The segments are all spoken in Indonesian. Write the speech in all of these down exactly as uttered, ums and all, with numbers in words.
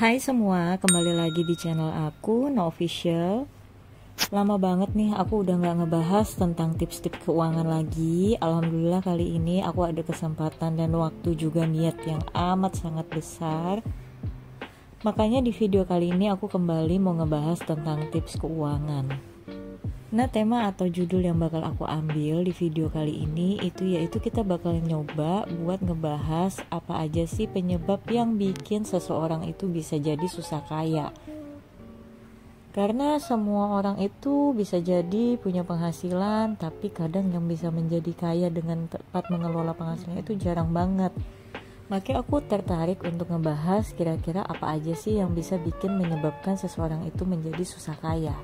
Hai semua, kembali lagi di channel aku, No Official. Lama banget nih aku udah gak ngebahas tentang tips-tips keuangan lagi. Alhamdulillah kali ini aku ada kesempatan dan waktu juga niat yang amat sangat besar. Makanya di video kali ini aku kembali mau ngebahas tentang tips keuangan. Nah, tema atau judul yang bakal aku ambil di video kali ini itu yaitu kita bakal nyoba buat ngebahas apa aja sih penyebab yang bikin seseorang itu bisa jadi susah kaya. Karena semua orang itu bisa jadi punya penghasilan, tapi kadang yang bisa menjadi kaya dengan tepat mengelola penghasilannya itu jarang banget. Makanya aku tertarik untuk ngebahas kira-kira apa aja sih yang bisa bikin menyebabkan seseorang itu menjadi susah kaya.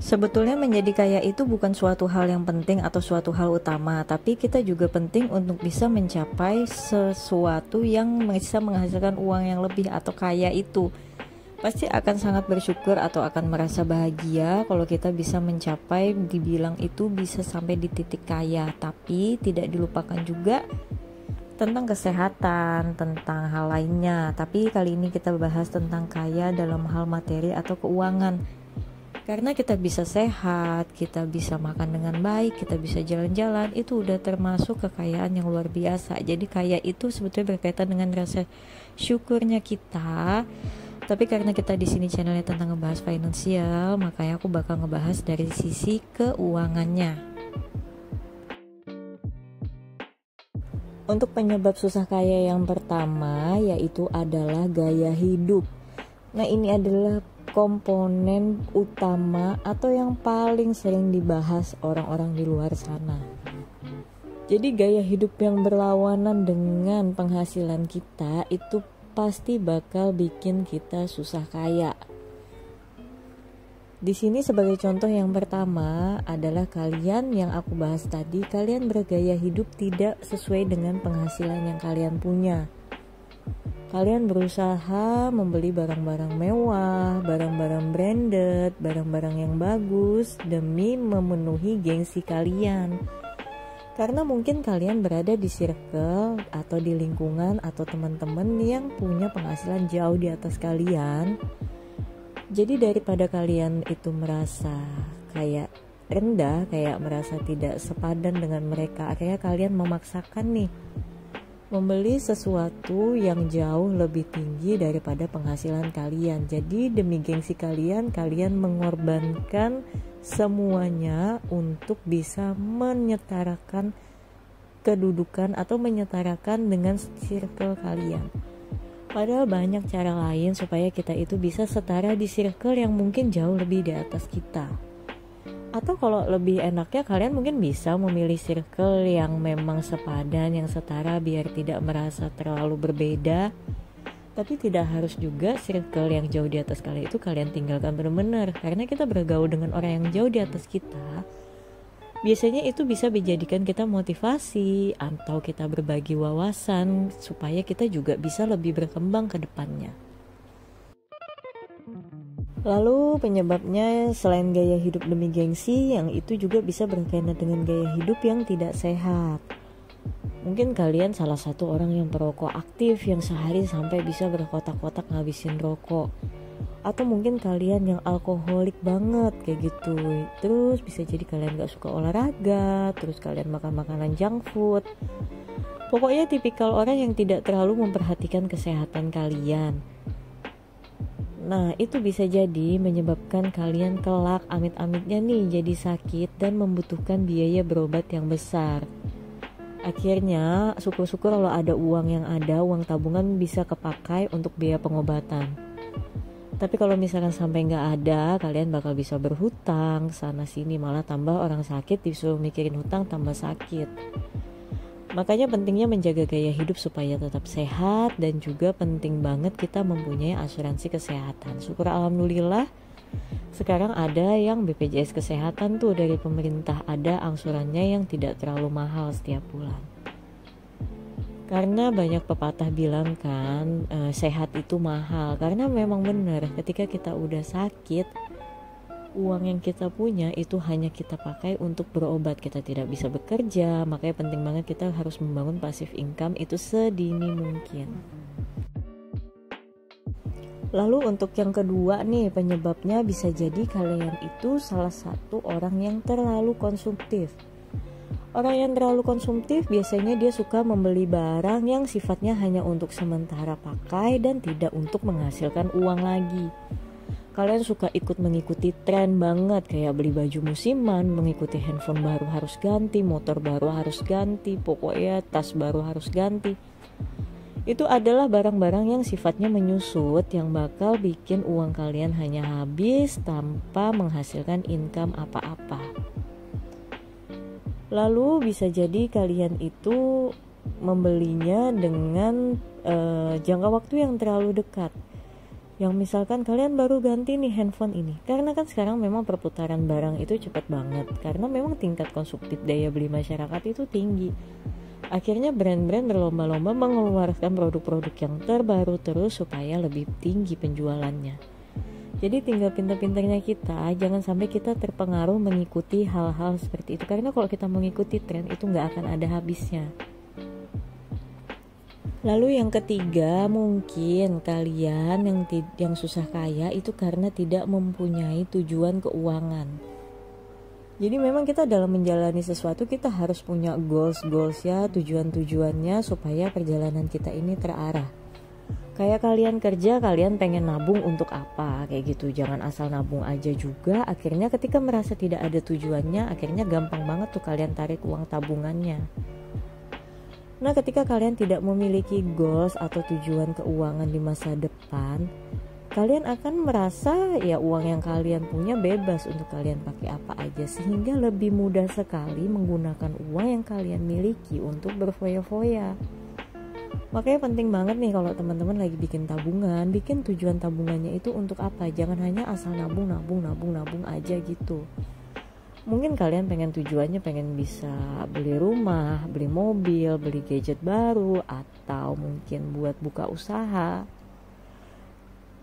Sebetulnya menjadi kaya itu bukan suatu hal yang penting atau suatu hal utama, tapi kita juga penting untuk bisa mencapai sesuatu yang bisa menghasilkan uang yang lebih atau kaya itu. Pasti akan sangat bersyukur atau akan merasa bahagia kalau kita bisa mencapai dibilang itu bisa sampai di titik kaya, tapi tidak dilupakan juga tentang kesehatan, tentang hal lainnya. Tapi kali ini kita bahas tentang kaya dalam hal materi atau keuangan. Karena kita bisa sehat, kita bisa makan dengan baik, kita bisa jalan-jalan, itu udah termasuk kekayaan yang luar biasa. Jadi kaya itu sebetulnya berkaitan dengan rasa syukurnya kita. Tapi karena kita di sini channelnya tentang ngebahas finansial, makanya aku bakal ngebahas dari sisi keuangannya. Untuk penyebab susah kaya yang pertama yaitu adalah gaya hidup. Nah, ini adalah komponen utama atau yang paling sering dibahas orang-orang di luar sana. Jadi gaya hidup yang berlawanan dengan penghasilan kita itu pasti bakal bikin kita susah kaya. Di sini sebagai contoh yang pertama adalah kalian yang aku bahas tadi, kalian bergaya hidup tidak sesuai dengan penghasilan yang kalian punya. Kalian berusaha membeli barang-barang mewah, barang-barang branded, barang-barang yang bagus demi memenuhi gengsi kalian. Karena mungkin kalian berada di circle atau di lingkungan atau teman-teman yang punya penghasilan jauh di atas kalian. Jadi daripada kalian itu merasa kayak rendah, kayak merasa tidak sepadan dengan mereka, akhirnya kalian memaksakan nih membeli sesuatu yang jauh lebih tinggi daripada penghasilan kalian. Jadi demi gengsi kalian, kalian mengorbankan semuanya untuk bisa menyetarakan kedudukan atau menyetarakan dengan circle kalian. Padahal banyak cara lain supaya kita itu bisa setara di circle yang mungkin jauh lebih di atas kita. Atau kalau lebih enaknya kalian mungkin bisa memilih circle yang memang sepadan, yang setara, biar tidak merasa terlalu berbeda. Tapi tidak harus juga circle yang jauh di atas kalian itu kalian tinggalkan benar-benar. Karena kita bergaul dengan orang yang jauh di atas kita, biasanya itu bisa dijadikan kita motivasi atau kita berbagi wawasan supaya kita juga bisa lebih berkembang ke depannya. Lalu penyebabnya selain gaya hidup demi gengsi, yang itu juga bisa berkaitan dengan gaya hidup yang tidak sehat. Mungkin kalian salah satu orang yang perokok aktif yang sehari sampai bisa berkotak-kotak ngabisin rokok. Atau mungkin kalian yang alkoholik banget kayak gitu. Terus bisa jadi kalian gak suka olahraga, terus kalian makan makanan junk food. Pokoknya tipikal orang yang tidak terlalu memperhatikan kesehatan kalian. Nah, itu bisa jadi menyebabkan kalian kelak amit-amitnya nih jadi sakit dan membutuhkan biaya berobat yang besar. Akhirnya, syukur-syukur kalau ada uang yang ada, uang tabungan bisa kepakai untuk biaya pengobatan. Tapi kalau misalkan sampai nggak ada, kalian bakal bisa berhutang sana-sini, malah tambah orang sakit disuruh mikirin hutang tambah sakit. Makanya pentingnya menjaga gaya hidup supaya tetap sehat, dan juga penting banget kita mempunyai asuransi kesehatan. Syukur alhamdulillah sekarang ada yang B P J S kesehatan tuh dari pemerintah, ada angsurannya yang tidak terlalu mahal setiap bulan. Karena banyak pepatah bilang kan e, sehat itu mahal, karena memang benar ketika kita udah sakit, uang yang kita punya itu hanya kita pakai untuk berobat. Kita tidak bisa bekerja, makanya penting banget kita harus membangun passive income itu sedini mungkin. Lalu untuk yang kedua nih, penyebabnya bisa jadi kalian itu salah satu orang yang terlalu konsumtif. Orang yang terlalu konsumtif biasanya dia suka membeli barang yang sifatnya hanya untuk sementara pakai dan tidak untuk menghasilkan uang lagi. Kalian suka ikut mengikuti tren banget, kayak beli baju musiman, mengikuti handphone baru harus ganti, motor baru harus ganti, pokoknya tas baru harus ganti. Itu adalah barang-barang yang sifatnya menyusut, yang bakal bikin uang kalian hanya habis tanpa menghasilkan income apa-apa. Lalu bisa jadi kalian itu membelinya dengan eh, jangka waktu yang terlalu dekat. Yang misalkan kalian baru ganti nih handphone ini, karena kan sekarang memang perputaran barang itu cepat banget, karena memang tingkat konsumtif daya beli masyarakat itu tinggi. Akhirnya brand-brand berlomba-lomba mengeluarkan produk-produk yang terbaru terus supaya lebih tinggi penjualannya. Jadi tinggal pintar-pintarnya kita, jangan sampai kita terpengaruh mengikuti hal-hal seperti itu, karena kalau kita mengikuti tren itu nggak akan ada habisnya. Lalu yang ketiga, mungkin kalian yang, tid- yang susah kaya itu karena tidak mempunyai tujuan keuangan. Jadi memang kita dalam menjalani sesuatu kita harus punya goals-goals ya, tujuan-tujuannya supaya perjalanan kita ini terarah. Kayak kalian kerja, kalian pengen nabung untuk apa, kayak gitu. Jangan asal nabung aja juga, akhirnya ketika merasa tidak ada tujuannya, akhirnya gampang banget tuh kalian tarik uang tabungannya. Nah, ketika kalian tidak memiliki goals atau tujuan keuangan di masa depan, kalian akan merasa ya uang yang kalian punya bebas untuk kalian pakai apa aja, sehingga lebih mudah sekali menggunakan uang yang kalian miliki untuk berfoya-foya. Makanya penting banget nih kalau teman-teman lagi bikin tabungan, bikin tujuan tabungannya itu untuk apa. Jangan hanya asal nabung, nabung, nabung, nabung aja gitu. Mungkin kalian pengen tujuannya pengen bisa beli rumah, beli mobil, beli gadget baru, atau mungkin buat buka usaha.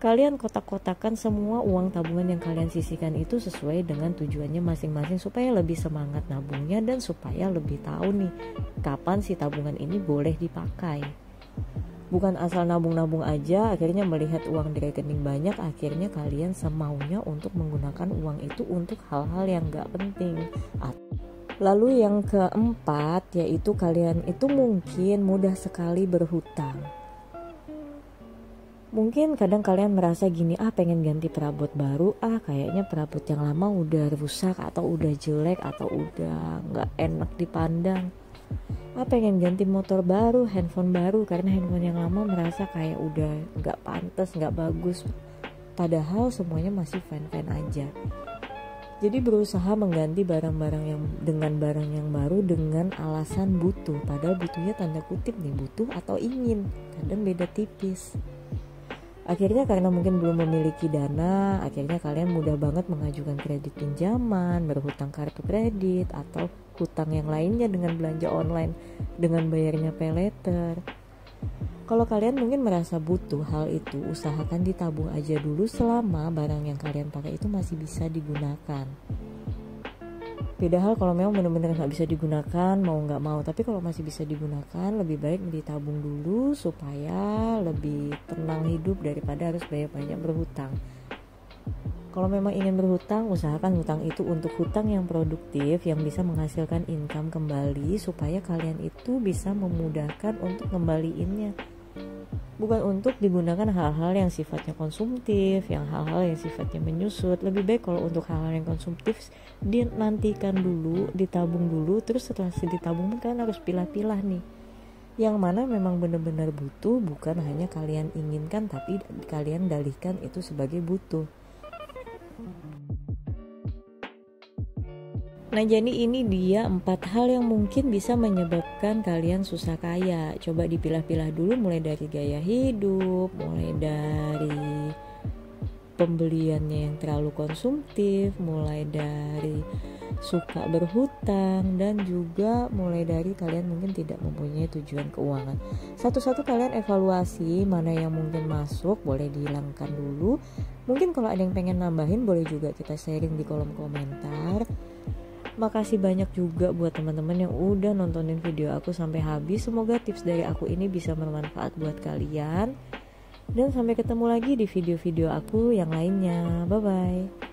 Kalian kotak-kotakan semua uang tabungan yang kalian sisihkan itu sesuai dengan tujuannya masing-masing, supaya lebih semangat nabungnya dan supaya lebih tahu nih kapan si tabungan ini boleh dipakai. Bukan asal nabung-nabung aja, akhirnya melihat uang di rekening banyak, akhirnya kalian semaunya untuk menggunakan uang itu untuk hal-hal yang gak penting. Lalu yang keempat, yaitu kalian itu mungkin mudah sekali berhutang. Mungkin kadang kalian merasa gini, ah pengen ganti perabot baru, ah kayaknya perabot yang lama udah rusak atau udah jelek atau udah gak enak dipandang. Ah pengen ganti motor baru, handphone baru, karena handphone yang lama merasa kayak udah gak pantas, gak bagus. Padahal semuanya masih fan-fan aja. Jadi berusaha mengganti barang-barang yang dengan barang yang baru dengan alasan butuh. Padahal butuhnya tanda kutip nih, butuh atau ingin. Kadang beda tipis. Akhirnya karena mungkin belum memiliki dana, akhirnya kalian mudah banget mengajukan kredit pinjaman, berhutang kartu kredit, atau hutang yang lainnya dengan belanja online, dengan bayarnya pay later. Kalau kalian mungkin merasa butuh hal itu, usahakan ditabung aja dulu selama barang yang kalian pakai itu masih bisa digunakan. Beda hal kalau memang benar-benar nggak bisa digunakan, mau nggak mau. Tapi kalau masih bisa digunakan, lebih baik ditabung dulu supaya lebih tenang hidup daripada harus banyak-banyak berhutang. Kalau memang ingin berhutang, usahakan hutang itu untuk hutang yang produktif, yang bisa menghasilkan income kembali, supaya kalian itu bisa memudahkan untuk ngembaliinnya. Bukan untuk digunakan hal-hal yang sifatnya konsumtif, yang hal-hal yang sifatnya menyusut. Lebih baik kalau untuk hal-hal yang konsumtif dinantikan dulu, ditabung dulu, terus setelah ditabung kan harus pilah-pilah nih. Yang mana memang benar-benar butuh, bukan hanya kalian inginkan tapi kalian dalihkan itu sebagai butuh. Nah, jadi ini dia empat hal yang mungkin bisa menyebabkan kalian susah kaya. Coba dipilah-pilah dulu, mulai dari gaya hidup, mulai dari pembeliannya yang terlalu konsumtif, mulai dari suka berhutang, dan juga mulai dari kalian mungkin tidak mempunyai tujuan keuangan. Satu-satu kalian evaluasi mana yang mungkin masuk, boleh dihilangkan dulu. Mungkin kalau ada yang pengen nambahin boleh juga kita sharing di kolom komentar. Makasih banyak juga buat teman-teman yang udah nontonin video aku sampai habis. Semoga tips dari aku ini bisa bermanfaat buat kalian. Dan sampai ketemu lagi di video-video aku yang lainnya. Bye-bye.